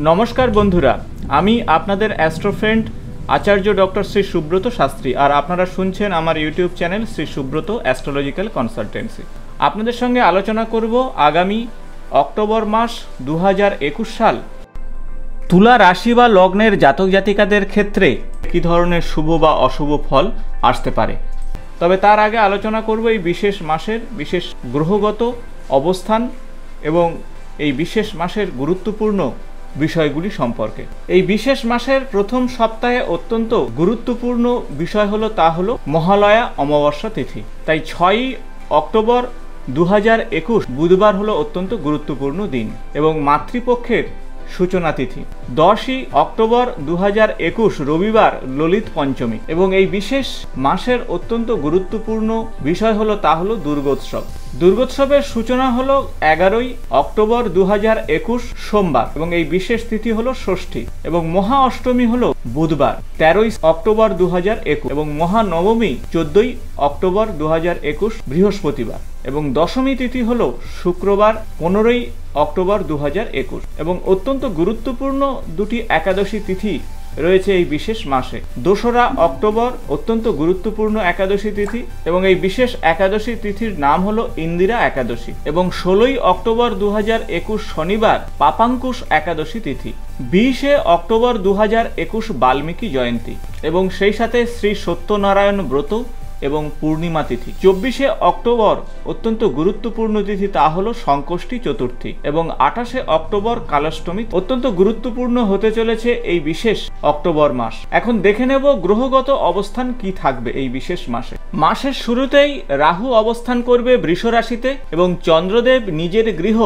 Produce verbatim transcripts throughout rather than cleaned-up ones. नमस्कार बंधुरा, आमी आपनादेर एस्ट्रोफ्रेंड आचार्य डॉक्टर श्री सुब्रत शास्त्री और आपनारा सुनछेन आमार YouTube channel Shri Subrata astrological consultancy. आपनादेर संगे आलोचना करब आगामी अक्टोबर मास दो हज़ार एकुश साल तुला राशि बा लग्नेर जातक जातिकादेर क्षेत्रे कि धरनेर शुभ बा अशुभ फल आसते पारे। तबे तार आगे आलोचना करब एई विशेष मासेर विशेष ग्रहगत अवस्थान एबं एई विशेष मासेर गुरुत्वपूर्ण विषयगुली सम्पर्के। एई विशेष मासेर प्रथम सप्ताहे अत्यंत गुरुत्वपूर्ण विषय हलो ता हलो महालया अमावस्या तिथि। ताई छई अक्टोबर दो हज़ार एकुश बुधवार हलो अत्यंत गुरुत्वपूर्ण दिन एवं मातृपक्षेर सूचना तिथि। दस ही अक्टोबर दो हज़ार एकुश रविवार ललित पंचमी एवं एई विशेष मासेर अत्यंत गुरुत्वपूर्ण विषय हलो ता हलो दुर्गोत्सव। दुर्गोत्सवेर सूचना हलो एगारोई अक्टोबर दो हज़ार एकुश सोमवार एवं विशेष तिथि हलो षष्ठी एवं महा अष्टमी हलो बुधवार तेरोई अक्टोबर दो हज़ार एकुश एवं महानवमी चौदोई अक्टोबर दो हज़ार एकुश बृहस्पतिवार एवं दशमी तिथि हलो शुक्रवार पंद्रह अक्टोबर दो हज़ार एकुश एवं अत्यंत गुरुत्वपूर्ण दुटी एकादशी तिथि রয়েছে এই বিশেষ মাসে। दूसरा অক্টোবর অত্যন্ত গুরুত্বপূর্ণ একাদশী তিথি এবং এই বিশেষ একাদশী তিথির নাম হলো ইন্দিরা একাদশী এবং ষোলোই অক্টোবর দু হাজার একুশ শনিবার পাপাঙ্কুশ একাদশী তিথি। बीस অক্টোবর দু হাজার একুশ বাল্মীকি জয়ন্তী এবং সেই সাথে শ্রী সত্যনারায়ণ ব্রত এবং পূর্ণিমা তিথি। চব্বিশে অক্টোবর অত্যন্ত গুরুত্বপূর্ণ তিথি তা হলো সংকষ্টি চতুর্থী এবং আঠাশে অক্টোবর কালাষ্টমী অত্যন্ত গুরুত্বপূর্ণ হতে চলেছে এই বিশেষ অক্টোবর মাস। এখন দেখে নেব গ্রহগত অবস্থান কি থাকবে এই বিশেষ মাসে। মাসের শুরুতেই রাহু অবস্থান করবে বৃষ রাশিতে এবং চন্দ্রদেব নিজের গৃহ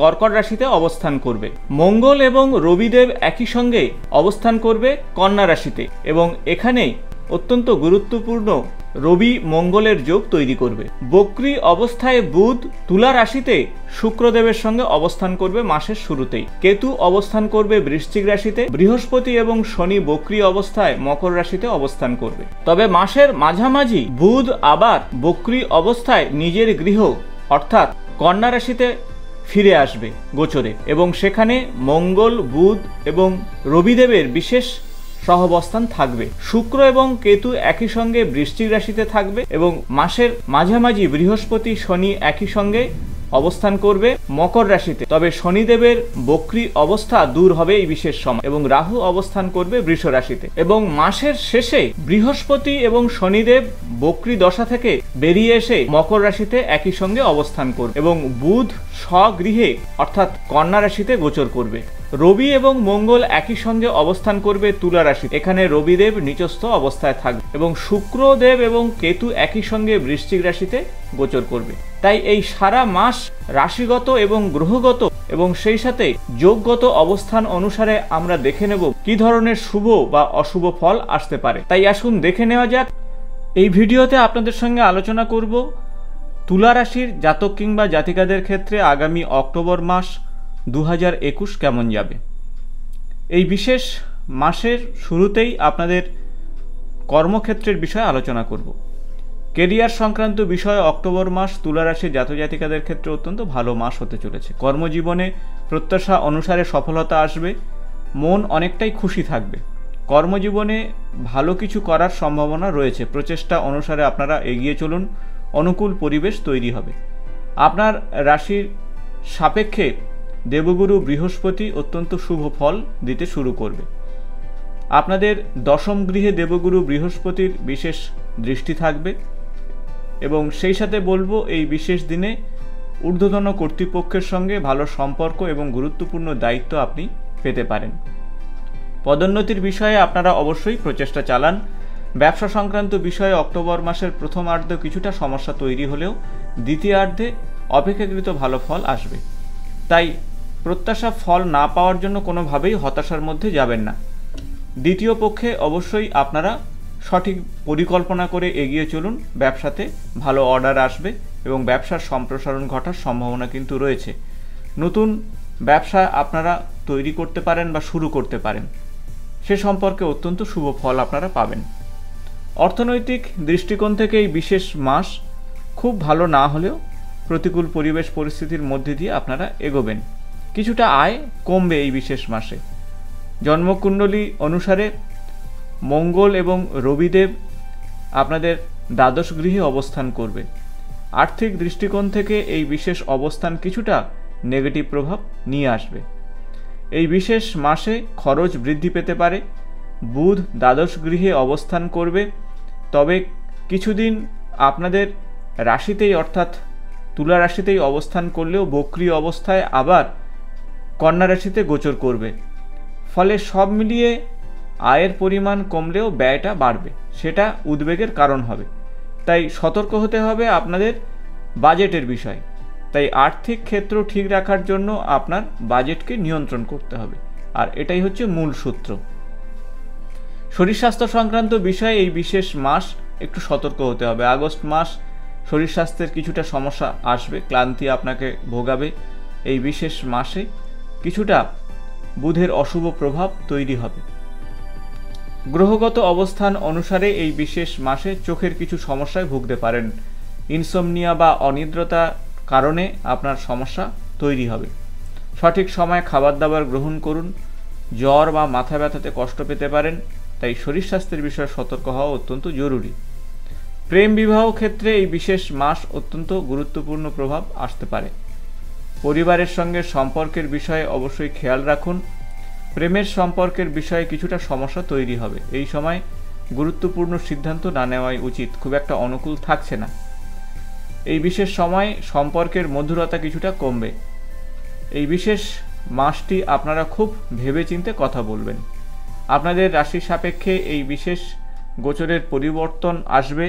कर्कट राशि अवस्थान करबे। मंगल एवं रविदेव एक संगे अवस्थान करबे कन्या राशिते एवं एखाने अत्यंत गुरुत्वपूर्ण रवि मंगलेर जोग तैरी करबे। बक्री अवस्थाय बुध तुला राशिते शुक्रदेवेर संगे अवस्थान करबे मासेर शुरूतेई। केतु अवस्थान करबे वृश्चिक राशिते। बृहस्पति एवं शनि बक्री अवस्थाय मकर राशिते अवस्थान करबे। तबे मासेर माझामाझी बुध आबार बक्री अवस्थाय निजेर गृह अर्थात कन्या राशिते फिरे आसबे गोचरे एवं सेखाने मंगल बुध एवं रविदेवेर विशेष सहवस्थान थाकबे। शुक्र एवं केतु एक ही संगे वृश्चिक राशिते थाकबे एवं मासेर माझामाझी बृहस्पति शनि एक ही संगे अवस्थान करबे मकर राशिते। तबे शनिदेवेर बक्री अवस्था दूर हबे एई विशेष समय एवं राहु अवस्थान करबे वृष राशिते एवं मासेर शेषे बृहस्पति एवं शनिदेव बक्री दशा थेके बेरिये एसे मकर राशिते एक ही संगे अवस्थान करबे एवं बुध स्वगृहे अर्थात कन्या राशिते गोचर करबे। रवि एवं मंगल एक संगे अवस्थान करबे तुला राशि। एखाने रविदेव निचस्थ अवस्थाय थाकबे एवं शुक्रदेव एवं केतु एक संगे वृश्चिक राशिते गोचर करबे। ताई एई सारा मास राशिगत एवं ग्रहगत एवं सेई साथे योगगत अवस्थान अनुसारे आमरा देखे नेब कि धरनेर शुभ बा अशुभ फल आसते पारे। ताई आसुन देखे नेওয়া যাক। এই ভিডিওতে আপনাদের সঙ্গে आलोचना करब तुला राशिर जातक किंबा जातिकादेर क्षेत्रे आगामी अक्टोबर मास दो हज़ार एकुश केमन जाबे। एई विशेष मासेर शुरूतेई आपनादेर कर्मक्षेत्रेर विषये आलोचना करब। कैरियर संक्रांत विषय अक्टोबर मास तुला राशि जातक जातिकादेर क्षेत्रे अत्यंत भालो मास होते चलेछे। कर्मजीवने प्रत्याशा अनुसारे सफलता आसबे, मन अनेकटाई खुशी थाकबे, कर्मजीवने भालो किछु करार सम्भावना रयेछे। प्रचेष्टा अनुसारे आपनारा एगिये चलुन, अनुकूल परिवेश तैरी हबे। आपनार राशिर सापेक्षे देवगुरु बृहस्पति अत्यंत शुभ फल दीते शुरू करबे। आपनादेर दशम गृहे देवगुरु बृहस्पतिर विशेष दृष्टि थाकबे एबं सेई साथे बोलबो एई विशेष दिने ऊर्ध्वतन कर्तृपक्षेर संगे भालो सम्पर्क एवं गुरुत्वपूर्ण दायित्व आपनि पेते पारेन। पदोन्नतिर विषये आपनारा अवश्यई प्रचेष्टा चालान। व्यवसा संक्रांत विषये अक्टोबर मासेर प्रथमार्धे किछुटा समस्या तैरी हलेओ द्वितीयार्धे अपेक्षाकृत भालो फल आसबे। ताई प्रत्याशा फल ना पाওয়ার জন্য কোনোভাবেই হতাশার মধ্যে যাবেন না। দ্বিতীয় পক্ষে অবশ্যই আপনারা সঠিক পরিকল্পনা করে এগিয়ে চলুন। ব্যবসাতে ভালো অর্ডার আসবে এবং ব্যবসার সম্প্রসারণ ঘটার সম্ভাবনা কিন্তু রয়েছে। নতুন ব্যবসা আপনারা তৈরি করতে পারেন বা শুরু করতে পারেন, সে সম্পর্কে অত্যন্ত শুভ ফল আপনারা পাবেন। অর্থনৈতিক দৃষ্টিকোণ থেকে এই বিশেষ মাস खूब भालो ना होलेও प्रतिकूल परिवेश परिस्थितिर मध्य दिए आपनारा एगोबेन। किछुटा आय कमबे एई विशेष मासे। जन्मकुंडली अनुसारे मंगल एवं रविदेव आपनादेर द्वादश गृहे अवस्थान करबे। आर्थिक दृष्टिकोण थेके एई विशेष अवस्थान किछुटा नेगेटिव प्रभाव निये आसबे। एई विशेष मासे खरच बृद्धि पेते पारे। बुध द्वादश गृहे अवस्थान करबे, तबे किछुदिन आपनादेर राशितेई अर्थात तुला राशितेई अवस्थान करलेও बक्री अवस्थाय आबार कन्या राशिते गोचर करबे। फले सब मिलिए आयेर परिमाण कमलेও ব্যয়টা বাড়বে, সেটা উদ্বেগের কারণ হবে। তাই সতর্ক হতে হবে আপনাদের বাজেটের বিষয়। তাই আর্থিক ক্ষেত্র ঠিক রাখার জন্য আপনার বাজেটকে নিয়ন্ত্রণ করতে হবে, আর এটাই হচ্ছে মূল সূত্র। শরীর স্বাস্থ্য সংক্রান্ত বিষয়ে এই বিশেষ মাস একটু সতর্ক হতে হবে। আগস্ট মাস শরীর স্বাস্থ্যের কিছুটা সমস্যা আসবে, ক্লান্তি আপনাকে ভোগাবে। এই বিশেষ মাসে কিছুটা বুধের অশুভ প্রভাব তৈরি হবে। গ্রহগত অবস্থান অনুসারে এই বিশেষ মাসে চোখের কিছু সমস্যায় ভুগতে পারেন। ইনসমনিয়া বা অনিদ্রতা কারণে আপনার সমস্যা তৈরি হবে। সঠিক সময়ে খাবার দাবার গ্রহণ করুন। জ্বর বা মাথা ব্যথাতে কষ্ট পেতে পারেন। তাই শরীর স্বাস্থ্যের বিষয়ে সতর্ক হওয়া অত্যন্ত জরুরি। প্রেম বিবাহ ক্ষেত্রে এই বিশেষ মাস অত্যন্ত গুরুত্বপূর্ণ প্রভাব আসতে পারে। পরিবারের সঙ্গে সম্পর্কের বিষয়ে অবশ্যই খেয়াল রাখুন। প্রেমের সম্পর্কের বিষয়ে কিছুটা সমস্যা তৈরি হবে। এই সময় গুরুত্বপূর্ণ সিদ্ধান্ত না নেওয়াই উচিত, খুব একটা অনুকূল থাকছে না। এই বিশেষ সময় সম্পর্কের মধুরতা কিছুটা কমবে। এই বিশেষ মাসটি আপনারা খুব ভেবেচিন্তে কথা বলবেন। আপনাদের রাশি সাপেক্ষে এই বিশেষ গোচরের পরিবর্তন আসবে।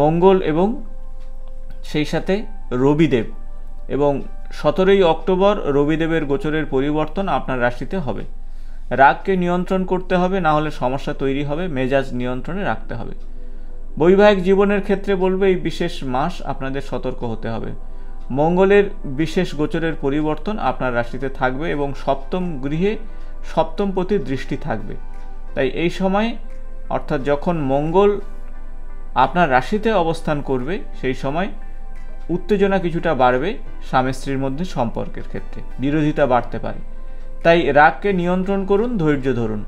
মঙ্গল এবং সেই সাথে রবিদেব এবং সতেরোই অক্টোবর রবিদেবের গোচরের পরিবর্তন আপনার রাশিতে হবে। রাগকে নিয়ন্ত্রণ করতে হবে, না হলে সমস্যা তৈরি হবে। মেজাজ নিয়ন্ত্রণে রাখতে হবে। বৈবাহিক জীবনের ক্ষেত্রে বলবে এই বিশেষ মাস আপনাদের সতর্ক হতে হবে। মঙ্গলের বিশেষ গোচরের পরিবর্তন আপনার রাশিতে থাকবে এবং সপ্তম গৃহে সপ্তম পতির দৃষ্টি থাকবে। তাই এই সময় অর্থাৎ যখন মঙ্গল আপনার রাশিতে অবস্থান করবে সেই সময় উত্তেজনা কিছুটা বাড়বে। স্বামী স্ত্রীর মধ্যে সম্পর্কের ক্ষেত্রে বিরোধিতা বাড়তে পারে। তাই রাগকে নিয়ন্ত্রণ করুন, ধৈর্য ধরুন।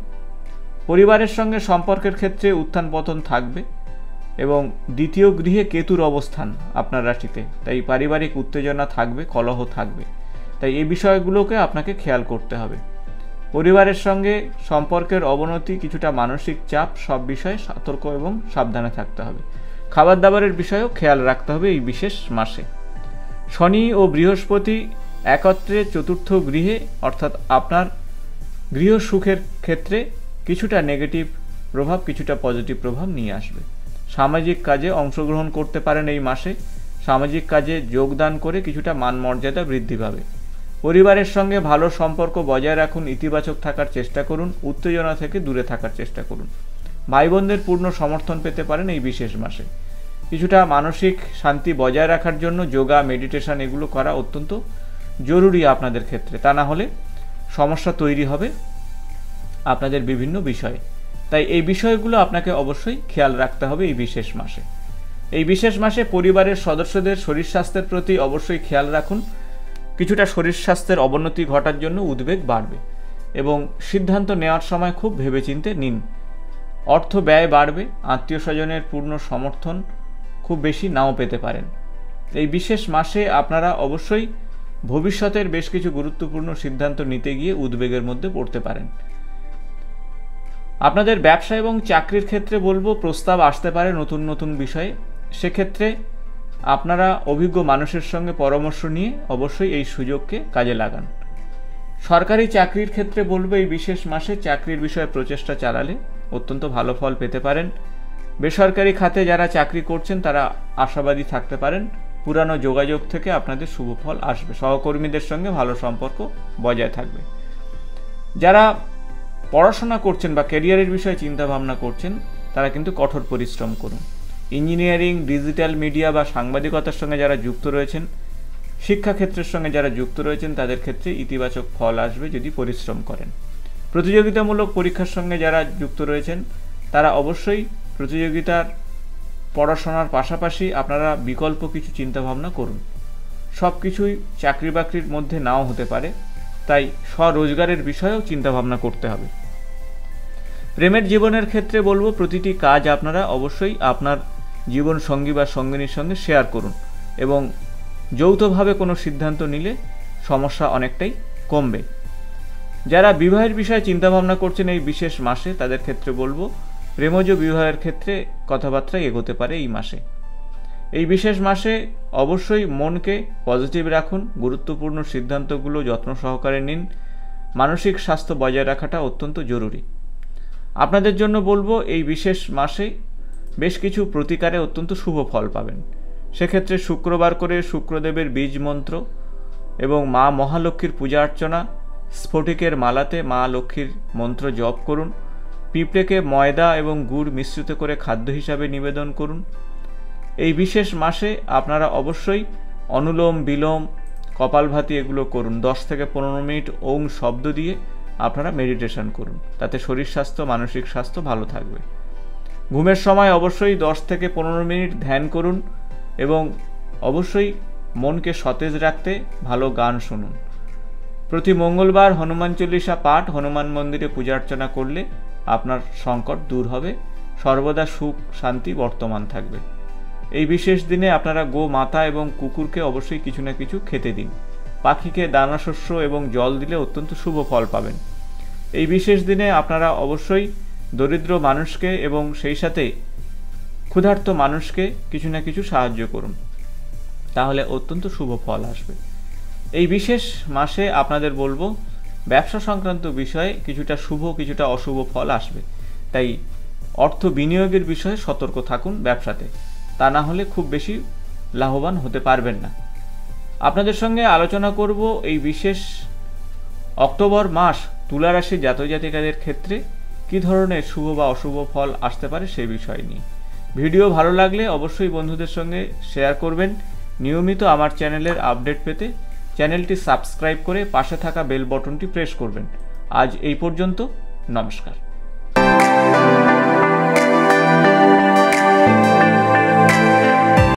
পরিবারের সঙ্গে সম্পর্কের ক্ষেত্রে উত্থান পতন থাকবে এবং দ্বিতীয় গৃহে কেতুর অবস্থান আপনার রাশিতে। তাই পারিবারিক উত্তেজনা থাকবে, কলহ থাকবে। তাই এই বিষয়গুলোকে আপনাকে খেয়াল করতে হবে। পরিবারের সঙ্গে সম্পর্কের অবনতি, কিছুটা মানসিক চাপ, সব বিষয়ে সতর্ক এবং সাবধানে থাকতে হবে। খাবার দাবারের বিষয়েও খেয়াল রাখতে হবে। এই বিশেষ মাসে শনি ও বৃহস্পতি একত্রে চতুর্থ গৃহে অর্থাৎ আপনার গৃহ সুখের ক্ষেত্রে কিছুটা নেগেটিভ প্রভাব, কিছুটা পজিটিভ প্রভাব নিয়ে আসবে। সামাজিক কাজে অংশগ্রহণ করতে পারেন। এই মাসে সামাজিক কাজে যোগদান করে কিছুটা মান মর্যাদা বৃদ্ধি পাবে। পরিবারের সঙ্গে ভালো সম্পর্ক বজায় রাখুন, ইতিবাচক থাকার চেষ্টা করুন, উত্তেজনা থেকে দূরে থাকার চেষ্টা করুন। ভাই বোনদের পূর্ণ সমর্থন পেতে পারেন। এই বিশেষ মাসে কিছুটা মানসিক শান্তি বজায় রাখার জন্য যোগা, মেডিটেশন এগুলো করা অত্যন্ত জরুরি আপনাদের ক্ষেত্রে। তা না হলে সমস্যা তৈরি হবে আপনাদের বিভিন্ন বিষয়ে। তাই এই বিষয়গুলো আপনাকে অবশ্যই খেয়াল রাখতে হবে এই বিশেষ মাসে। এই বিশেষ মাসে পরিবারের সদস্যদের শরীর স্বাস্থ্যের প্রতি অবশ্যই খেয়াল রাখুন। কিছুটা শরীর স্বাস্থ্যের অবনতি ঘটার জন্য উদ্বেগ বাড়বে এবং সিদ্ধান্ত নেওয়ার সময় খুব ভেবেচিন্তে নিন। অর্থ ব্যয় বাড়বে। আত্মীয় স্বজনের পূর্ণ সমর্থন খুব বেশি নাও পেতে পারেন। এই বিশেষ মাসে আপনারা অবশ্যই ভবিষ্যতের বেশ কিছু গুরুত্বপূর্ণ সিদ্ধান্ত নিতে গিয়ে উদ্বেগের মধ্যে পড়তে পারেন। আপনাদের ব্যবসা এবং চাকরির ক্ষেত্রে বলবো প্রস্তাব আসতে পারে নতুন নতুন বিষয়ে। সেক্ষেত্রে আপনারা অভিজ্ঞ মানুষের সঙ্গে পরামর্শ নিয়ে অবশ্যই এই সুযোগকে কাজে লাগান। সরকারি চাকরির ক্ষেত্রে বলবো এই বিশেষ মাসে চাকরির বিষয়ে প্রচেষ্টা চালালে অত্যন্ত ভালো ফল পেতে পারেন। বেসরকারি খাতে যারা চাকরি করছেন তারা আশাবাদী থাকতে পারেন। পুরানো যোগাযোগ থেকে আপনাদের শুভ ফল আসবে। সহকর্মীদের সঙ্গে ভালো সম্পর্ক বজায় থাকবে। যারা পড়াশোনা করছেন বা ক্যারিয়ারের বিষয়ে চিন্তাভাবনা করছেন তারা কিন্তু কঠোর পরিশ্রম করুন। ইঞ্জিনিয়ারিং, ডিজিটাল মিডিয়া বা সাংবাদিকতার সঙ্গে যারা যুক্ত রয়েছেন, শিক্ষাক্ষেত্রের সঙ্গে যারা যুক্ত রয়েছেন তাদের ক্ষেত্রে ইতিবাচক ফল আসবে যদি পরিশ্রম করেন। প্রতিযোগিতামূলক পরীক্ষার সঙ্গে যারা যুক্ত রয়েছেন তারা অবশ্যই প্রতিযোগিতার पढ़ाशोनार पाशापाशी आपनारा विकल्प किछु चिंता भावना करुन। सबकिछुई चाकरी बाकरिर मध्य नाओ होते पारे, ताई स्वरोजगारेर विषयेओ चिंता भावना करते हबे। प्रेमेर जीवनेर क्षेत्रे बोलबो प्रतिटी काज आपनारा अवश्यई आपनार जीवन संगी बा संगिनीर संगे शेयर करुन एबं यौथभावे कोनो सिद्धान्त निले समस्या अनेकटाई कमबे। যারা বিবাহের বিষয়ে চিন্তা ভাবনা করছেন এই বিশেষ মাসে তাদের ক্ষেত্রে বলবো প্রেমজ বিবাহের ক্ষেত্রে কথাবার্তা এগোতে পারে এই মাসে। এই বিশেষ মাসে অবশ্যই মনকে পজিটিভ রাখুন, গুরুত্বপূর্ণ সিদ্ধান্তগুলো যত্ন সহকারে নিন। মানসিক স্বাস্থ্য বজায় রাখাটা অত্যন্ত জরুরি। আপনাদের জন্য বলবো এই বিশেষ মাসে বেশ কিছু প্রতিকারে অত্যন্ত শুভ ফল পাবেন। সেক্ষেত্রে শুক্রবার করে শুক্রদেবের বীজ মন্ত্র এবং মা মহালক্ষ্মীর পূজা অর্চনা, स्फटिकेर मालाते मा लक्ष्मीर मंत्र जप करुन। पीपड़े के मयदा एवं गुड़ मिश्रित करे खाद्य हिसाबे निवेदन करुन। एई विशेष मासे आपनारा अवश्यई अनुलोम विलोम कपालभाती एगुलो करुन। दस थेके पंद्रह मिनट ओम शब्द दिए आपनारा मेडिटेशन करुन, ताते शरीर स्वास्थ्य मानसिक स्वास्थ्य भालो थाकबे। घुमेर समय अवश्यई दस थेके पंद्रह मिनट ध्यान करुन एवं अवश्यई मन के सतेज राखते भालो गान शुनुन। प्रति मंगलवार हनुमान चल्लिसा पाठ हनुमान मंदिरे पूजा अर्चना करले आपनार संकट दूर हबे। सर्वदा सुख शांति बर्तमान थाकबे। एई विशेष दिने आपनारा गो माता एवं कुकुरके अवश्यई किछु ना किछु खेते दिन। पाखीके दाना शस्य एवं जल दिले अत्यंत शुभ फल पाबेन। एई विशेष दिने आपनारा अवश्यई दरिद्र मानुषके एवं सेई साथे क्षुधार्त मानुषके किछु ना किछु साहाय्य करुन, ताहले अत्यंत शुभ फल आसबे। এই বিশেষ মাসে আপনাদের বলবো ব্যবসা সংক্রান্ত বিষয়ে কিছুটা শুভ কিছুটা অশুভ ফল আসবে, তাই অর্থ বিনিয়োগের বিষয়ে সতর্ক থাকুন। ব্যবসাতে তা না হলে খুব বেশি লাভবান হতে পারবেন না। আপনাদের সঙ্গে আলোচনা করব এই বিশেষ অক্টোবর মাস তুলা রাশি জাতক জাতিকাদের ক্ষেত্রে কি ধরনের শুভ বা অশুভ ফল আসতে পারে সেই বিষয় নিয়ে। ভিডিও ভালো লাগলে অবশ্যই বন্ধুদের সঙ্গে শেয়ার করবেন। নিয়মিত আমার চ্যানেলের আপডেট পেতে চ্যানেলটি সাবস্ক্রাইব করে পাশে থাকা বেল বটনটি প্রেস করবেন। আজ এই পর্যন্ত, নমস্কার।